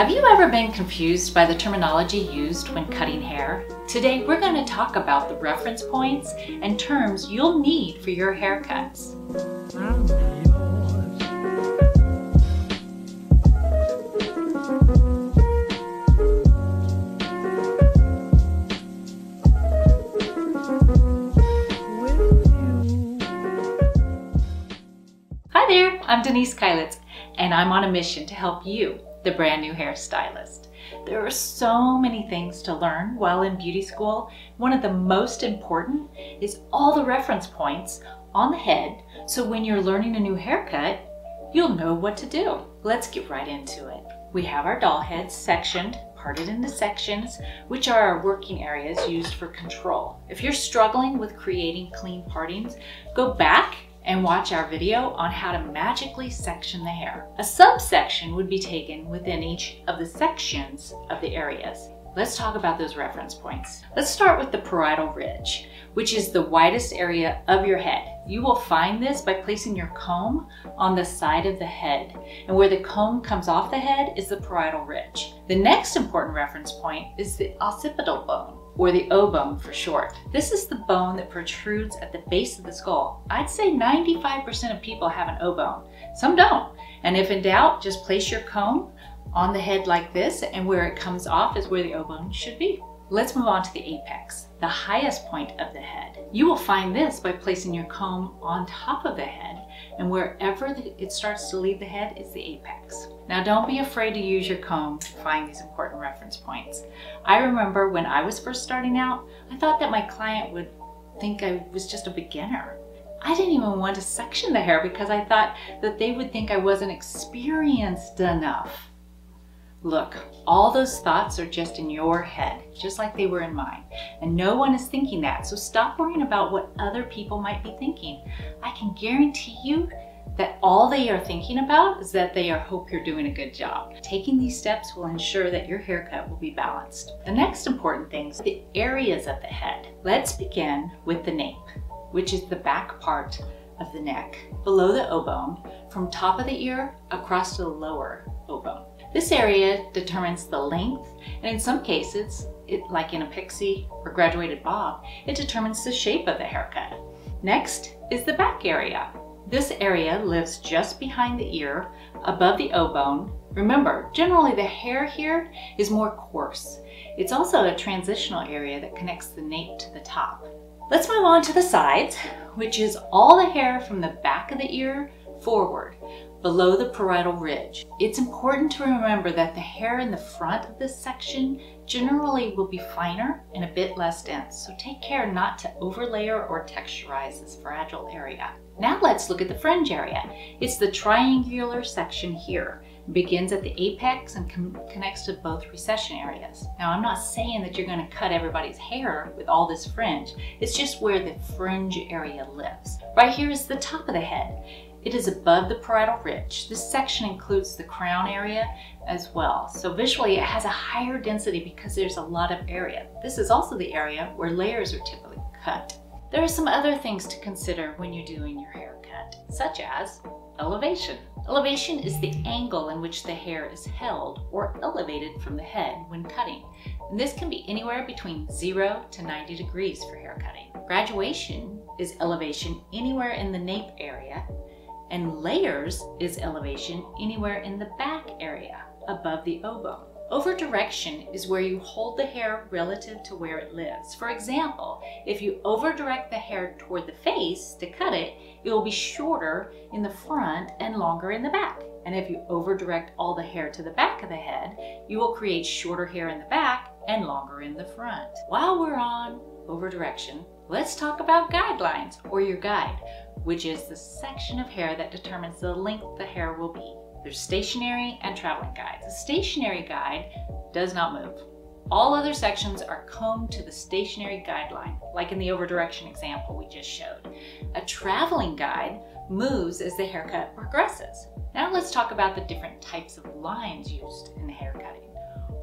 Have you ever been confused by the terminology used when cutting hair? Today, we're going to talk about the reference points and terms you'll need for your haircuts. Hi there, I'm Danise Keilitz, and I'm on a mission to help you, the brand new hairstylist. There are so many things to learn while in beauty school. One of the most important is all the reference points on the head, so when you're learning a new haircut, you'll know what to do. Let's get right into it. We have our doll heads sectioned, parted into sections, which are our working areas used for control. If you're struggling with creating clean partings, go back and watch our video on how to magically section the hair. A subsection would be taken within each of the sections of the areas. Let's talk about those reference points. Let's start with the parietal ridge, which is the widest area of your head. You will find this by placing your comb on the side of the head, and where the comb comes off the head is the parietal ridge. The next important reference point is the occipital bone, or the O bone for short. This is the bone that protrudes at the base of the skull. I'd say 95% of people have an O bone. Some don't. And if in doubt, just place your comb on the head like this, and where it comes off is where the O bone should be. Let's move on to the apex, the highest point of the head. You will find this by placing your comb on top of the head, and wherever it starts to leave the head is the apex. Now, don't be afraid to use your comb to find these important reference points. I remember when I was first starting out, I thought that my client would think I was just a beginner. I didn't even want to section the hair because I thought that they would think I wasn't experienced enough. Look, all those thoughts are just in your head, just like they were in mine. And no one is thinking that, so stop worrying about what other people might be thinking. I can guarantee you that all they are thinking about is that they hope you're doing a good job. Taking these steps will ensure that your haircut will be balanced. The next important thing is the areas of the head. Let's begin with the nape, which is the back part of the neck, below the O bone, from top of the ear across to the lower O bone. This area determines the length, and in some cases, like in a pixie or graduated bob, it determines the shape of the haircut. Next is the back area. This area lives just behind the ear, above the O bone. Remember, generally the hair here is more coarse. It's also a transitional area that connects the nape to the top. Let's move on to the sides, which is all the hair from the back of the ear forward, below the parietal ridge. It's important to remember that the hair in the front of this section generally will be finer and a bit less dense, so take care not to overlayer or texturize this fragile area. Now let's look at the fringe area. It's the triangular section here. It begins at the apex and connects to both recession areas. Now, I'm not saying that you're going to cut everybody's hair with all this fringe. It's just where the fringe area lives. Right here is the top of the head. It is above the parietal ridge. This section includes the crown area as well. So visually, it has a higher density because there's a lot of area. This is also the area where layers are typically cut. There are some other things to consider when you're doing your haircut, such as elevation. Elevation is the angle in which the hair is held or elevated from the head when cutting. And this can be anywhere between 0 to 90 degrees for hair cutting. Graduation is elevation anywhere in the nape area, and layers is elevation anywhere in the back area above the O bone. Overdirection is where you hold the hair relative to where it lives. For example, if you overdirect the hair toward the face to cut it, it will be shorter in the front and longer in the back. And if you overdirect all the hair to the back of the head, you will create shorter hair in the back and longer in the front. While we're on overdirection, let's talk about guidelines, or your guide, which is the section of hair that determines the length the hair will be. There's stationary and traveling guides. The stationary guide does not move. All other sections are combed to the stationary guideline, like in the overdirection example we just showed. A traveling guide moves as the haircut progresses. Now let's talk about the different types of lines used in the haircutting.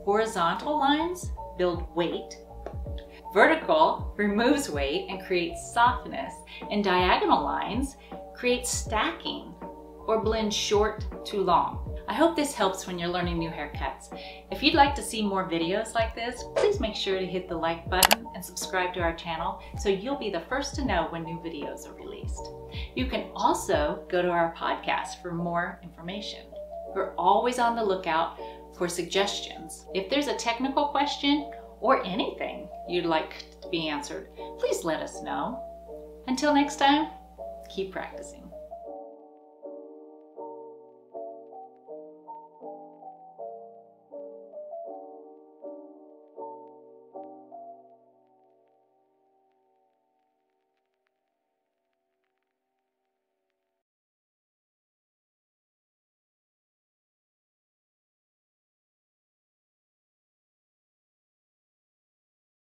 Horizontal lines build weight. Vertical removes weight and creates softness, and diagonal lines create stacking or blend short to long. I hope this helps when you're learning new haircuts. If you'd like to see more videos like this, please make sure to hit the like button and subscribe to our channel so you'll be the first to know when new videos are released. You can also go to our podcast for more information. We're always on the lookout for suggestions. If there's a technical question or anything you'd like to be answered, please let us know. Until next time, keep practicing.